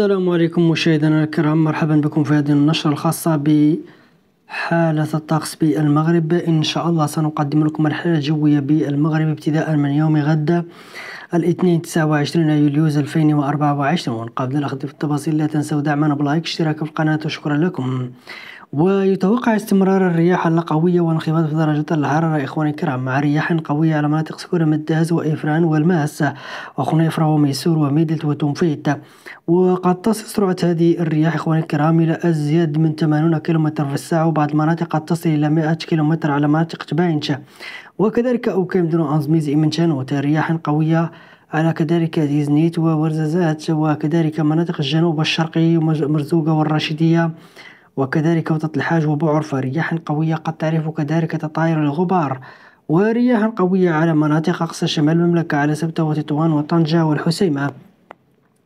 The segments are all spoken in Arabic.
السلام عليكم مشاهدينا الكرام، مرحبا بكم في هذه النشرة الخاصة بحالة الطقس بالمغرب. إن شاء الله سنقدم لكم الحالة الجوية بالمغرب ابتداء من يوم غد الاثنين 29 يوليوز 2024. قبل الأخذ في التفاصيل لا تنسوا دعمنا بلايك اشتراك في القناة وشكرا لكم. ويتوقع استمرار الرياح القوية والانخفاض في درجة الحرارة إخواني الكرام، مع رياح قوية على مناطق سكورة الدهز وإفران والماس وخنيفرة وميسور وميدلت وتنفيت. وقد تصل سرعة هذه الرياح إخواني الكرام إلى أزيد من 80 كيلومتر في الساعة، وبعض المناطق قد تصل إلى 100 كيلومتر على مناطق تباينشة وكذلك أوكام دون أنزميز إمنشانوت. رياح قوية على كذلك ديزنيت وورزازات وكذلك مناطق الجنوب الشرقي ومرزوقة والراشدية وكذلك وطة الحاج وبوعرفة. رياح قوية قد تعرف كذلك تطاير الغبار، ورياح قوية على مناطق أقصى شمال المملكة على سبتة وتطوان وطنجة والحسيمة.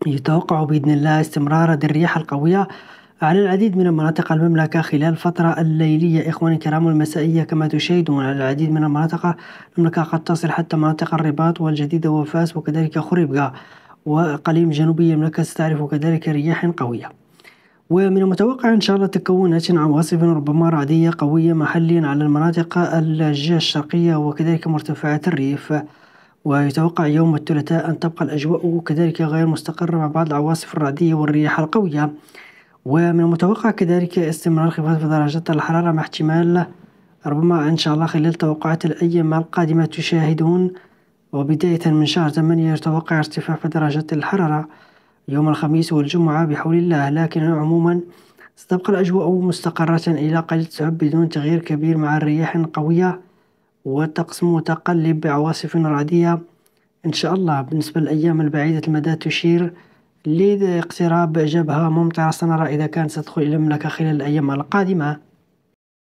يتوقع بإذن الله استمرار هذه الرياح القوية على العديد من المناطق المملكة خلال الفترة الليلية إخواني الكرام والمسائية، كما تشاهدون على العديد من المناطق المملكة قد تصل حتى مناطق الرباط والجديدة وفاس وكذلك خريبكة وأقاليم جنوبية المملكة ستعرف كذلك رياح قوية. ومن المتوقع إن شاء الله تكون عواصف ربما رعدية قوية محليا على المناطق الجهة الشرقية وكذلك مرتفعات الريف. ويتوقع يوم الثلاثاء أن تبقى الأجواء كذلك غير مستقرة مع بعض العواصف الرعدية والرياح القوية. ومن المتوقع كذلك استمرار انخفاض في درجات الحرارة مع احتمال ربما إن شاء الله خلال توقعات الأيام القادمة تشاهدون، وبداية من شهر 8 يتوقع ارتفاع في درجات الحرارة يوم الخميس والجمعة بحول الله. لكن عموما ستبقى الأجواء مستقرة إلى قليل التعب بدون تغيير كبير، مع الرياح قوية والطقس متقلب بعواصف رعدية إن شاء الله. بالنسبة للأيام البعيدة المدى تشير لاقتراب جبهة ممطرة سنرى إذا كانت ستدخل إلى المملكة خلال الأيام القادمة.